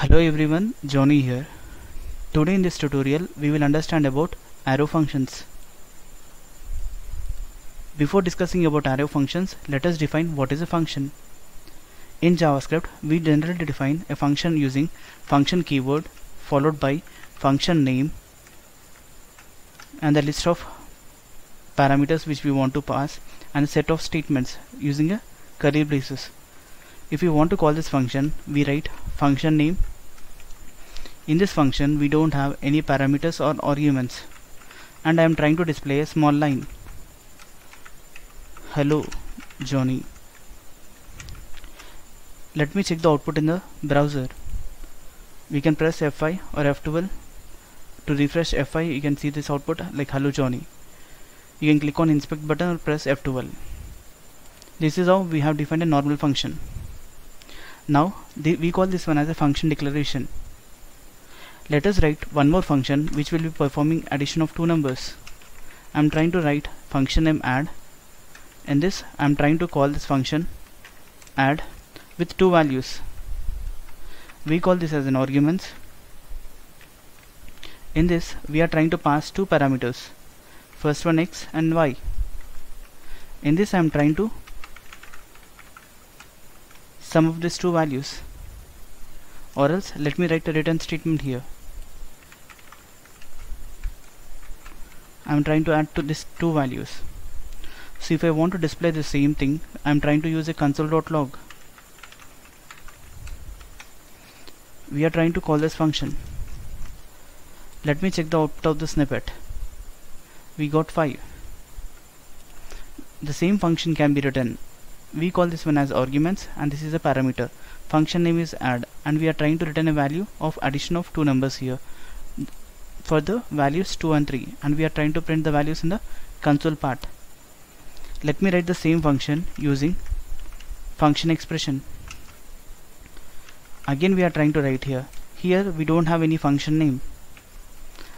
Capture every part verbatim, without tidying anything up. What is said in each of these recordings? Hello everyone, Johnny here. Today in this tutorial we will understand about arrow functions. Before discussing about arrow functions, let us define what is a function. In JavaScript, we generally define a function using function keyword followed by function name and the list of parameters which we want to pass and a set of statements using a curly braces. If we want to call this function, we write function name. In this function we don't have any parameters or arguments, and I am trying to display a small line, hello Johnny. Let me check the output in the browser. We can press F five or F twelve. To refresh F five, you can see this output like hello Johnny. You can click on inspect button or press F twelve. This is how we have defined a normal function. Now the, we call this one as a function declaration. Let us write one more function which will be performing addition of two numbers. I am trying to write function name add. In this, I am trying to call this function add with two values. We call this as an arguments. In this, we are trying to pass two parameters, first one x and y. In this, I am trying to sum of these two values, or else let me write a return statement here. I am trying to add to these two values. So if I want to display the same thing, I am trying to use a console.log. We are trying to call this function. Let me check the output of the snippet. We got five. The same function can be written. We call this one as arguments, and this is a parameter. Function name is add, and we are trying to return a value of addition of two numbers here for the values two and three, and we are trying to print the values in the console part. Let me write the same function using function expression. Again we are trying to write here. Here we don't have any function name,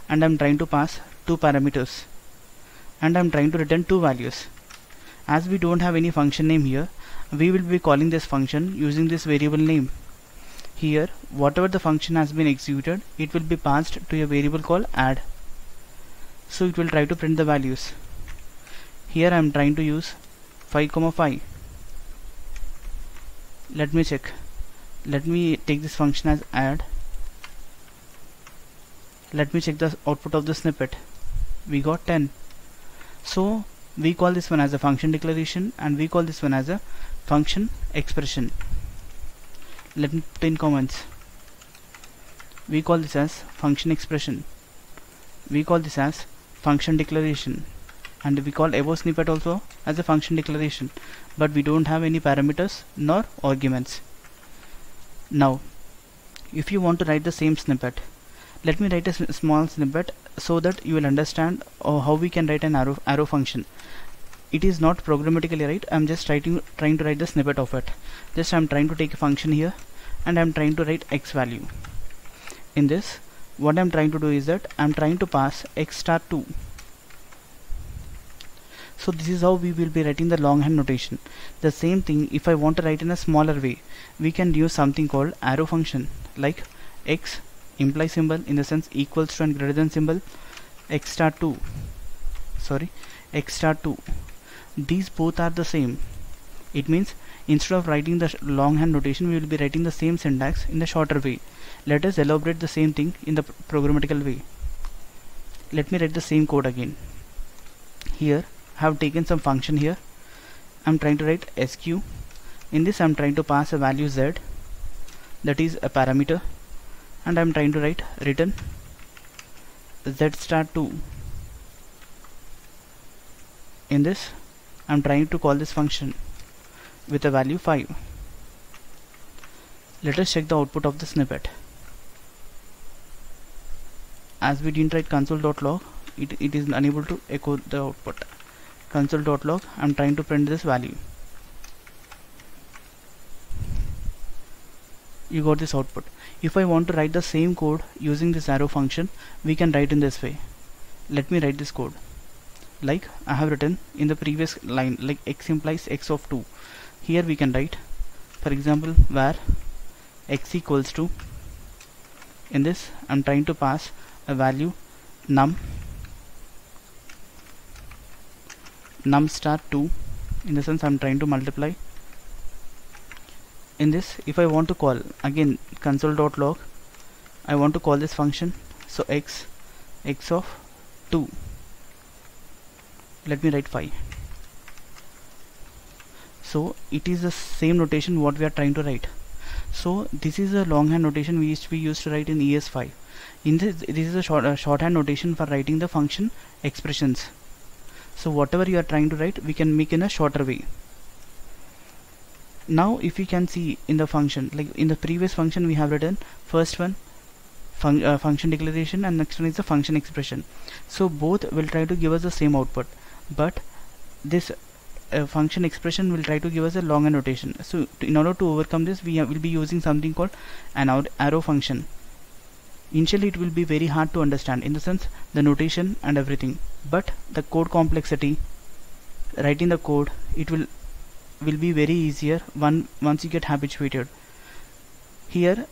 and I am trying to pass two parameters, and I am trying to return two values. As we don't have any function name here, we will be calling this function using this variable name. Here, whatever the function has been executed, it will be passed to a variable called add. So it will try to print the values. Here I am trying to use five comma five. Let me check. Let me take this function as add. Let me check the output of the snippet. We got ten. So we call this one as a function declaration, and we call this one as a function expression. Let me put in comments. We call this as function expression. We call this as function declaration, and we call above snippet also as a function declaration, but we don't have any parameters nor arguments. Now if you want to write the same snippet, let me write a small snippet so that you will understand uh, how we can write an arrow, arrow function. It is not programmatically right. I am just writing, trying to write the snippet of it. Just I am trying to take a function here, and I am trying to write x value. In this, what I am trying to do is that I am trying to pass x star two. So this is how we will be writing the longhand notation. The same thing, if I want to write in a smaller way, we can use something called arrow function, like x imply symbol, in the sense equals to and greater than symbol, x star two, sorry, x star two. These both are the same. It means instead of writing the longhand notation, we will be writing the same syntax in the shorter way. Let us elaborate the same thing in the programmatical way. Let me write the same code again. Here I have taken some function here. I am trying to write sq. In this I am trying to pass a value z, that is a parameter, and I am trying to write return z star two. In this, I am trying to call this function with a value five. Let us check the output of the snippet. As we didn't write console.log, it, it is unable to echo the output. Console.log, I am trying to print this value. You got this output. If I want to write the same code using this arrow function, we can write in this way. Let me write this code like I have written in the previous line, like x implies x of two. Here we can write, for example, where x equals to In this, I'm trying to pass a value num num star two. In the sense, I'm trying to multiply. In this, if I want to call again console.log, I want to call this function. So x x of two. Let me write five. So it is the same notation what we are trying to write. So this is a longhand notation we used to, we used to write in E S five. In this, this is a short, uh, shorthand notation for writing the function expressions. So whatever you are trying to write, we can make in a shorter way. Now if you can see in the function, like in the previous function we have written first one fun uh, function declaration and next one is the function expression. So both will try to give us the same output, but this uh, function expression will try to give us a long annotation. So to, in order to overcome this, we will be using something called an arrow function. Initially it will be very hard to understand, in the sense the notation and everything, but the code complexity, writing the code, it will will be very easier one once you get habituated. Here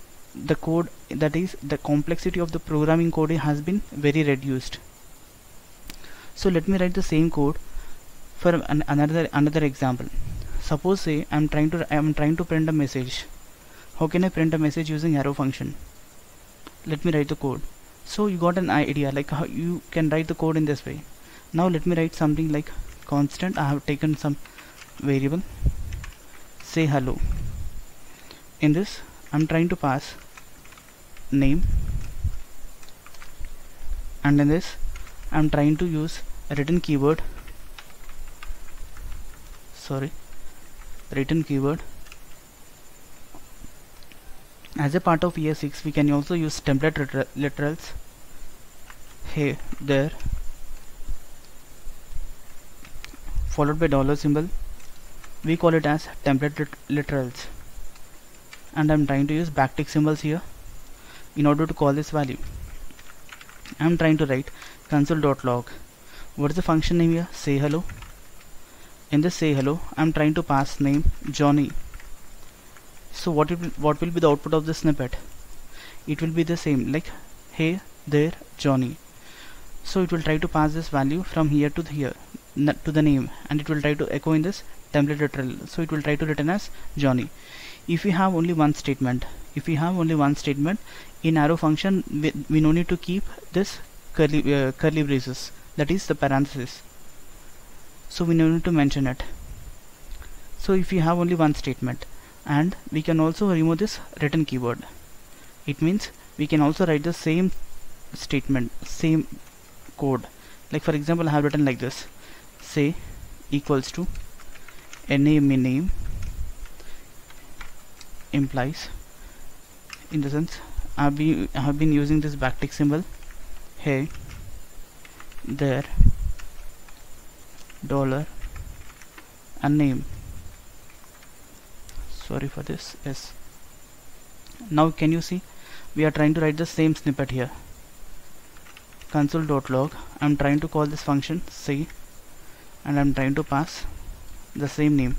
the code, that is the complexity of the programming code, has been very reduced. So let me write the same code for an, another another example. Suppose say I'm trying to I'm trying to print a message. How can I print a message using arrow function? Let me write the code. So you got an idea like how you can write the code in this way. Now let me write something like constant. I have taken some variable, say hello. In this, I'm trying to pass name, and in this I'm trying to use a written keyword sorry written keyword. As a part of E S six, we can also use template liter literals here there followed by dollar symbol. We call it as template lit literals, and I'm trying to use backtick symbols here in order to call this value. I'm trying to write console.log. What is the function name here? Say hello. In this say hello, I'm trying to pass name Johnny. So what it will, what will be the output of the snippet? It will be the same, like hey there Johnny. So it will try to pass this value from here to here to the name, and it will try to echo in this template literal. So it will try to return as Johnny. If we have only one statement, if we have only one statement in arrow function, we, we no need to keep this curly uh, curly braces, that is the parenthesis. So we no need to mention it. So if you have only one statement, and we can also remove this written keyword. It means we can also write the same statement, same code. Like for example, I have written like this: say equals to name in name implies. In the sense, I have been, I have been using this backtick symbol, hey there dollar and name. Sorry for this. Yes. Now can you see we are trying to write the same snippet here. Console.log. I am trying to call this function say, and I am trying to pass the same name.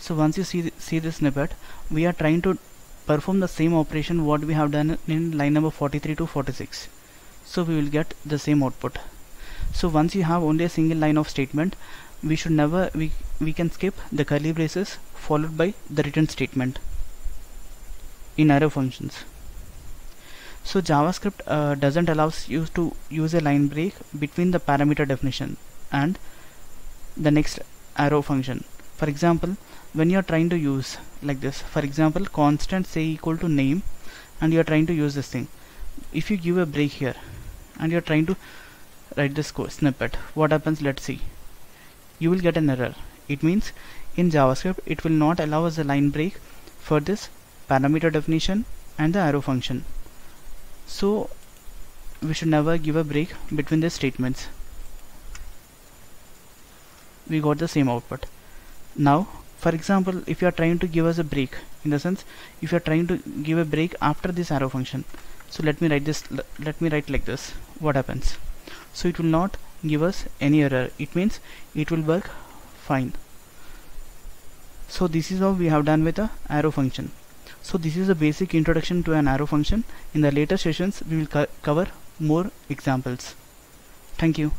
So once you see, th see this snippet, we are trying to perform the same operation what we have done in line number forty-three to forty-six. So we will get the same output. So once you have only a single line of statement, we should never, we, we can skip the curly braces followed by the return statement in arrow functions. So JavaScript uh, doesn't allow you to use a line break between the parameter definition and the next arrow function. For example, when you are trying to use like this, for example constant say equal to name, and you are trying to use this thing, if you give a break here and you are trying to write this code snippet, what happens? Let's see. You will get an error. It means in JavaScript it will not allow us a line break for this parameter definition and the arrow function. So we should never give a break between the statements. We got the same output. Now for example, if you are trying to give us a break, in the sense if you are trying to give a break after this arrow function, so let me write this, let me write like this, what happens? So it will not give us any error. It means it will work fine. So this is how we have done with a arrow function. So this is a basic introduction to an arrow function. In the later sessions we will co cover more examples. Thank you.